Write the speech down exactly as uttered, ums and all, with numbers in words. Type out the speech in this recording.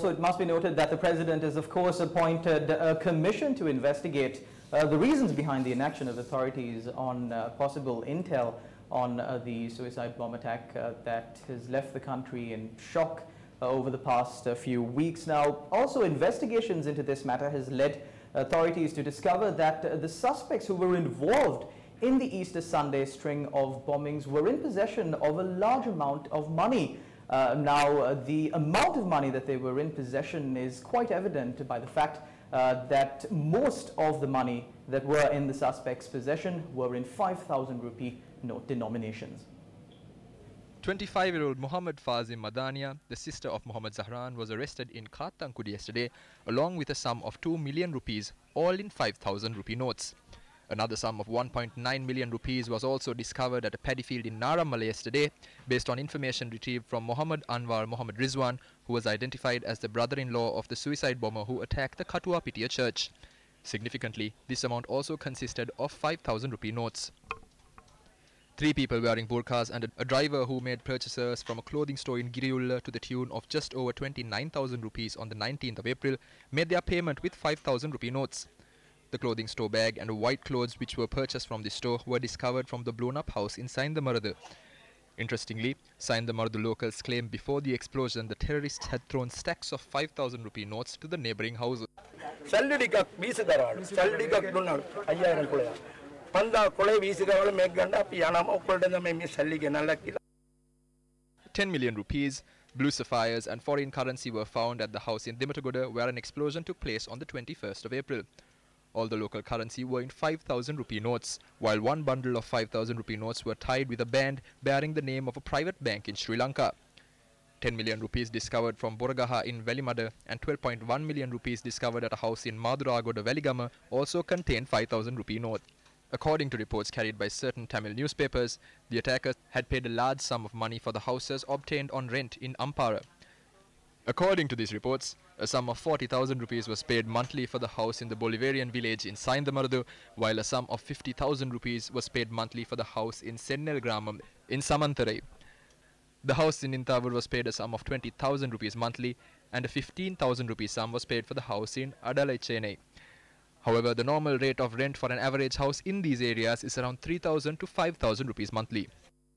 So it must be noted that the president has, of course, appointed a commission to investigate uh, the reasons behind the inaction of authorities on uh, possible intel on uh, the suicide bomb attack uh, that has left the country in shock uh, over the past uh, few weeks. Now, also investigations into this matter has led authorities to discover that uh, the suspects who were involved in the Easter Sunday string of bombings were in possession of a large amount of money. Uh, now, uh, the amount of money that they were in possession is quite evident by the fact uh, that most of the money that were in the suspect's possession were in five thousand rupee note denominations. twenty-five-year-old Mohammed Fazim Madania, the sister of Mohammed Zahran, was arrested in Khartankudi yesterday along with a sum of two million rupees, all in five thousand rupee notes. Another sum of one point nine million rupees was also discovered at a paddy field in Nara, Malay yesterday, based on information retrieved from Mohammed Anwar Muhammad Rizwan, who was identified as the brother-in-law of the suicide bomber who attacked the Katua Pitya Church. Significantly, this amount also consisted of five thousand rupee notes. Three people wearing burqas and a driver who made purchases from a clothing store in Giriullah to the tune of just over twenty-nine thousand rupees on the nineteenth of April made their payment with five thousand rupee notes. The clothing store bag and white clothes which were purchased from the store were discovered from the blown-up house in Sainthamaruthu. Interestingly, Sainthamaruthu locals claimed before the explosion the terrorists had thrown stacks of five thousand rupee notes to the neighbouring houses. ten million rupees, blue sapphires and foreign currency were found at the house in Dematagoda where an explosion took place on the twenty-first of April. All the local currency were in five thousand rupee notes, while one bundle of five thousand rupee notes were tied with a band bearing the name of a private bank in Sri Lanka. ten million rupees discovered from Boragaha in Velimada and twelve point one million rupees discovered at a house in Madurago de Veligama also contained five thousand rupee notes. According to reports carried by certain Tamil newspapers, the attackers had paid a large sum of money for the houses obtained on rent in Ampara. According to these reports, a sum of forty thousand rupees was paid monthly for the house in the Bolivarian village in Sainthamaruthu, while a sum of fifty thousand rupees was paid monthly for the house in Senelgram in Samantaray. The house in Nintavur was paid a sum of twenty thousand rupees monthly, and a fifteen thousand rupees sum was paid for the house in Adalichene. However, the normal rate of rent for an average house in these areas is around three thousand to five thousand rupees monthly.